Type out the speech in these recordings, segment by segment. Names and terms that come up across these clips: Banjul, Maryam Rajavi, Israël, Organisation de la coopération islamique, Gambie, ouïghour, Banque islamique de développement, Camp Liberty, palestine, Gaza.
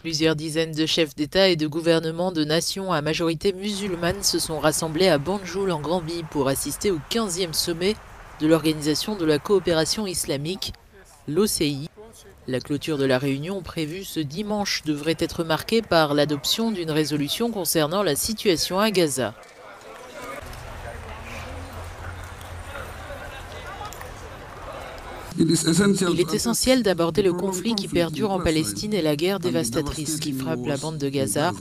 Plusieurs dizaines de chefs d'État et de gouvernements de nations à majorité musulmane se sont rassemblés à Banjul en Gambie pour assister au 15e sommet de l'Organisation de la coopération islamique, l'OCI. La clôture de la réunion prévue ce dimanche devrait être marquée par l'adoption d'une résolution concernant la situation à Gaza. Il est essentiel d'aborder le conflit qui perdure en Palestine et la guerre dévastatrice qui frappe la bande de Gaza.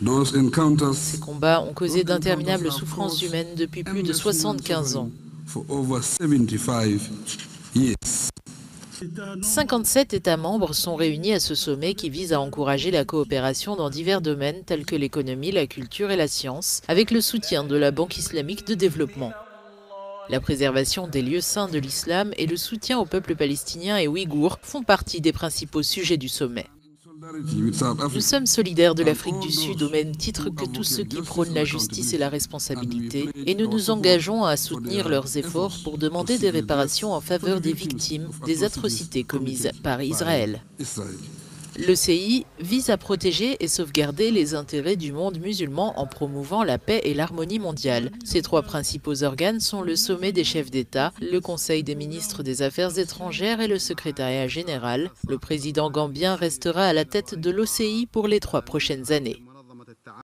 Ces combats ont causé d'interminables souffrances humaines depuis plus de 75 ans. 57 États membres sont réunis à ce sommet qui vise à encourager la coopération dans divers domaines tels que l'économie, la culture et la science, avec le soutien de la Banque islamique de développement. La préservation des lieux saints de l'islam et le soutien au peuple palestinien et ouïghour font partie des principaux sujets du sommet. Nous sommes solidaires de l'Afrique du Sud au même titre que tous ceux qui prônent la justice et la responsabilité, et nous nous engageons à soutenir leurs efforts pour demander des réparations en faveur des victimes des atrocités commises par Israël. L'OCI vise à protéger et sauvegarder les intérêts du monde musulman en promouvant la paix et l'harmonie mondiale. Ces trois principaux organes sont le sommet des chefs d'État, le Conseil des ministres des Affaires étrangères et le secrétariat général. Le président gambien restera à la tête de l'OCI pour les 3 prochaines années.